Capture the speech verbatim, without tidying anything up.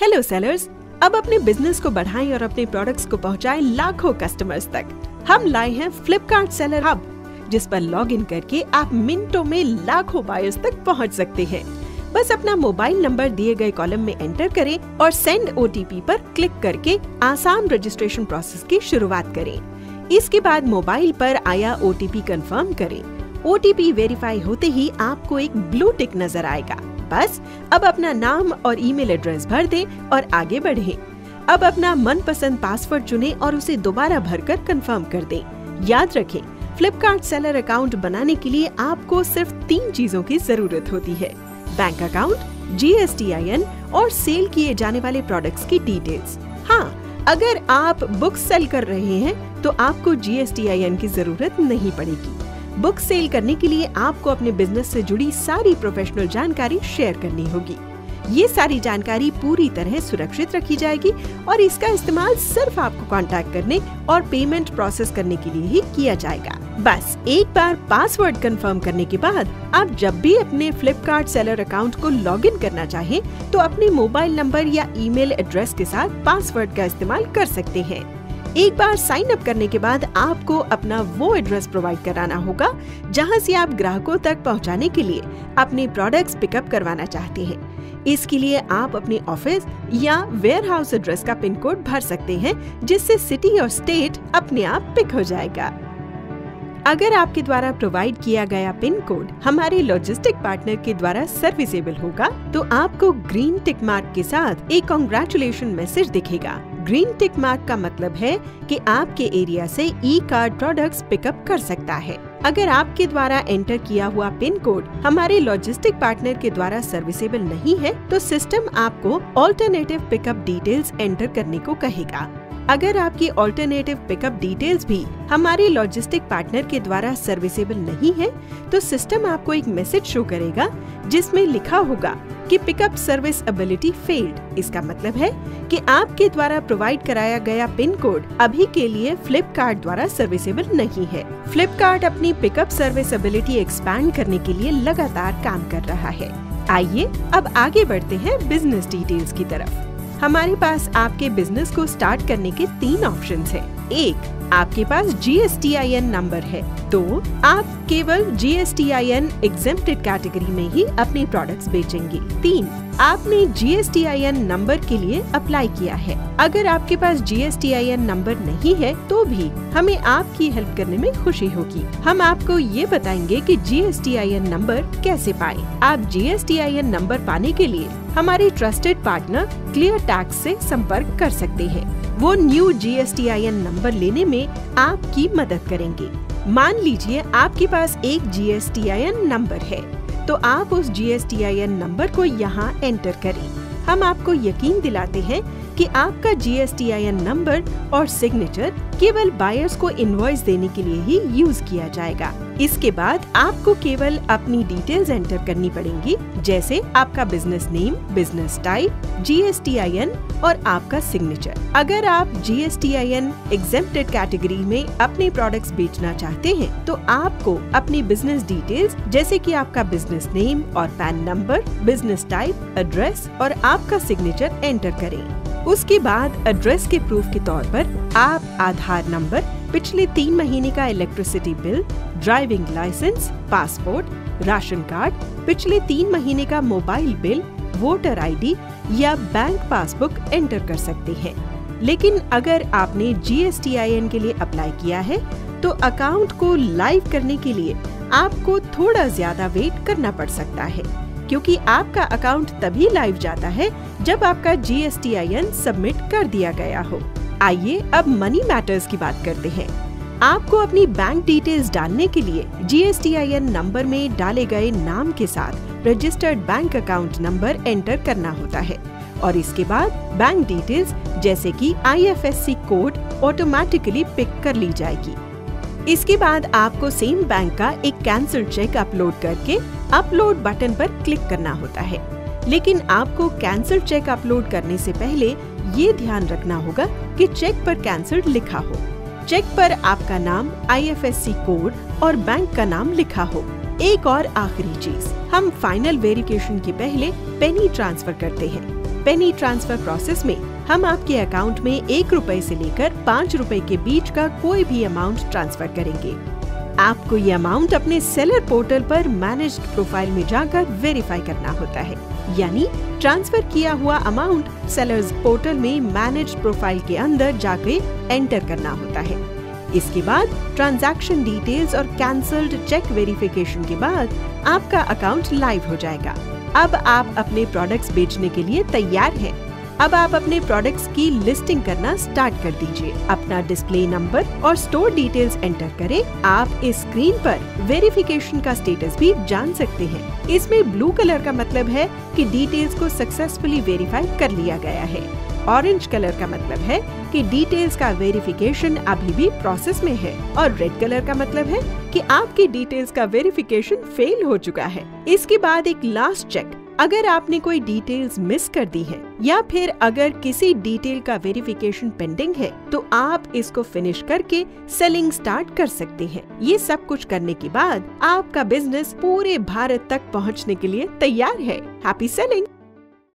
Hello sellers, अब अपने business को बढ़ाएं और अपने प्रोडक्ट्स को पहुंचाएं लाखों कस्टमर्स तक। हम लाए हैं फ्लिपकार्ट सेलर हब, जिस पर लॉगिन करके आप मिनटों में लाखों बायर्स तक पहुंच सकते हैं। बस अपना मोबाइल नंबर दिए गए कॉलम में एंटर करें और सेंड ओटीपी पर क्लिक करके आसान रजिस्ट्रेशन प्रोसेस की शुरुआत करें। इसके बाद मोबाइल पर आया ओटीपी कंफर्म करें। ओटीपी वेरीफाई होते ही आपको एक ब्लू टिक नजर आएगा। बस अब अपना नाम और ईमेल एड्रेस भर दें और आगे बढ़ें। अब अपना मनपसंद पासवर्ड चुनें और उसे दोबारा भरकर कंफर्म कर दें। याद रखें, फ्लिपकार्ट सेलर अकाउंट बनाने के लिए आपको सिर्फ तीन चीजों की जरूरत होती है: bank account, G S T I N और सेल किए जाने वाले प्रोडक्ट्स की डिटेल्स। हाँ, अगर आप बुक सेल कर रहे हैं तो आपको G S T I N की जरूरत नहीं पड़ेगी। बुक सेल करने के लिए आपको अपने बिजनेस से जुड़ी सारी प्रोफेशनल जानकारी शेयर करनी होगी। ये सारी जानकारी पूरी तरह सुरक्षित रखी जाएगी और इसका इस्तेमाल सिर्फ आपको कांटेक्ट करने और पेमेंट प्रोसेस करने के लिए ही किया जाएगा। बस एक बार पासवर्ड कंफर्म करने के बाद आप जब भी अपने फ्लिपकार्ट सेलर अकाउंट को लॉगिन करना चाहें तो अपने मोबाइल नंबर या ईमेल एड्रेस के साथ पासवर्ड का इस्तेमाल कर सकते हैं। एक बार साइन अप करने के बाद आपको अपना वो एड्रेस प्रोवाइड कराना होगा जहां से आप ग्राहकों तक पहुंचाने के लिए अपने प्रोडक्ट्स पिकअप करवाना चाहते हैं। इसके लिए आप अपने ऑफिस या वेयरहाउस एड्रेस का पिन कोड भर सकते हैं, जिससे सिटी और स्टेट अपने आप पिक हो जाएगा। अगर आपके द्वारा प्रोवाइड किया गया पिन कोड हमारे लॉजिस्टिक पार्टनर के द्वारा सर्विसेबल होगा तो आपको ग्रीन टिक मार्क के साथ एक कांग्रेचुलेशन मैसेज दिखेगा। ग्रीन टिक मार्क का मतलब है कि आपके एरिया से ई कार्ड प्रोडक्ट्स पिकअप कर सकता है। अगर आपके द्वारा एंटर किया हुआ पिन कोड हमारे लॉजिस्टिक पार्टनर के द्वारा सर्विसेबल नहीं है तो सिस्टम आपको ऑल्टरनेटिव पिकअप डिटेल्स एंटर करने को कहेगा। अगर आपकी ऑल्टरनेटिव पिकअप डिटेल्स भी हमारे लॉजिस्टिक पार्टनर के द्वारा सर्विसेबल नहीं है तो सिस्टम आपको एक मैसेज शो करेगा जिसमें लिखा होगा कि पिकअप सर्विस एबिलिटी फेल्ड। इसका मतलब है कि आपके द्वारा प्रोवाइड कराया गया पिन कोड अभी के लिए फ्लिपकार्ट द्वारा सर्विसेबल नहीं है। फ्लिपकार्ट अपनी पिकअप सर्विस एबिलिटी एक्सपैंड करने के लिए लगातार काम कर रहा है। आइए अब आगे बढ़ते हैं बिजनेस डिटेल्स की तरफ। हमारे पास आपके बिजनेस को स्टार्ट करने के तीन ऑप्शंस हैं। एक, आपके पास G S T I N number है। दो, आप केवल G S T I N exempted category में ही अपने प्रोडक्ट्स बेचेंगे। तीन, आपने G S T I N number के लिए अप्लाई किया है। अगर आपके पास G S T I N number नहीं है तो भी हमें आपकी हेल्प करने में खुशी होगी। हम आपको ये बताएंगे कि G S T I N number कैसे पाएं। आप G S T I N number पाने के लिए हमारे ट्रस्टेड पार्टनर क्लियर टैक्स से संपर्क कर सकते हैं। वो new G S T I N number लेने में आपकी मदद करेंगे। मान लीजिए आपके पास एक G S T I N number है तो आप उस G S T I N number को यहाँ एंटर करें। हम आपको यकीन दिलाते हैं कि आपका G S T I N number और सिग्नेचर केवल बायर्स को इनवॉइस देने के लिए ही यूज किया जाएगा। इसके बाद आपको केवल अपनी डिटेल्स एंटर करनी पड़ेंगी, जैसे आपका business name, business type, G S T I N और आपका सिग्नेचर। अगर आप G S T I N exempted category में अपने प्रोडक्ट्स बेचना चाहते हैं तो आपको अपनी बिजनेस डिटेल्स जैसे कि आपका बिजनेस नेम और PAN number, business type, address और आपका सिग्नेचर एंटर करें। उसके बाद एड्रेस के प्रूफ के तौर पर आप आधार नंबर, पिछले तीन महीने का electricity bill, driving licence, passport, ration card, पिछले तीन महीने का मोबाइल बिल, वोटर आईडी या बैंक पासबुक एंटर कर सकते हैं। लेकिन अगर आपने G S T I N के लिए अप्लाई किया है तो अकाउंट को लाइव करने के लिए आपको थोड़ा ज्यादा वेट करना पड़ सकता है, क्योंकि आपका अकाउंट तभी लाइव जाता है जब आपका G S T I N submit कर दिया गया हो। आइए अब मनी मैटर्स की बात करते हैं। आपको अपनी बैंक डिटेल्स डालने के लिए G S T I N number में डाले गए नाम के साथ registered bank account number enter करना होता है और इसके बाद बैंक डिटेल्स जैसे कि I F S C code automatically pick कर ली जाएगी। इसके बाद आपको सेम बैंक का एक कैंसिल चेक अपलोड करके अपलोड बटन पर क्लिक करना होता है। लेकिन आपको कैंसिल चेक अपलोड करने से पहले ये ध्यान रखना होगा कि चेक पर कैंसिल लिखा हो, चेक पर आपका नाम, I F S C code और बैंक का नाम लिखा हो। एक और आखिरी चीज, हम फाइनल वेरिफिकेशन के पहले पेनी ट्रांसफर करते हैं। पेनी ट्रांसफर प्रोसेस में हम आपके अकाउंट में एक रुपए से लेकर पाँच रुपए के बीच का कोई भी अमाउंट ट्रांसफर करेंगे। आपको ये अमाउंट अपने सेलर पोर्टल पर मैनेज्ड प्रोफाइल में जाकर वेरीफाई करना होता है, यानी ट्रांसफर किया हुआ अमाउंट सेलर्स पोर्टल में मैनेज्ड प्रोफाइल के अंदर जाके एंटर करना होता है। इसके बाद ट्रांजैक्शन डिटेल्स और कैंसल्ड चेक वेरिफिकेशन के बाद आपका अकाउंट लाइव हो जाएगा। अब आप अपने प्रोडक्ट्स बेचने के लिए तैयार हैं। अब आप अपने प्रोडक्ट्स की लिस्टिंग करना स्टार्ट कर दीजिए। अपना डिस्प्ले नंबर और स्टोर डिटेल्स एंटर करें। आप इस स्क्रीन पर वेरिफिकेशन का स्टेटस भी जान सकते हैं। इसमें ब्लू कलर का मतलब है कि डिटेल्स को सक्सेसफुली वेरीफाई कर लिया गया है। ऑरेंज कलर का मतलब है कि डिटेल्स का वेरिफिकेशन अभी भी प्रोसेस में है, और रेड कलर का मतलब है कि आपकी डिटेल्स का वेरिफिकेशन फेल हो चुका है। इसके बाद एक लास्ट चेक, अगर आपने कोई डिटेल्स मिस कर दी है या फिर अगर किसी डिटेल का वेरिफिकेशन पेंडिंग है तो आप इसको फिनिश करके सेलिंग स्टार्ट कर सकते हैं। ये सब कुछ करने के बाद आपका बिजनेस पूरे भारत तक पहुंचने के लिए तैयार है। Happy selling.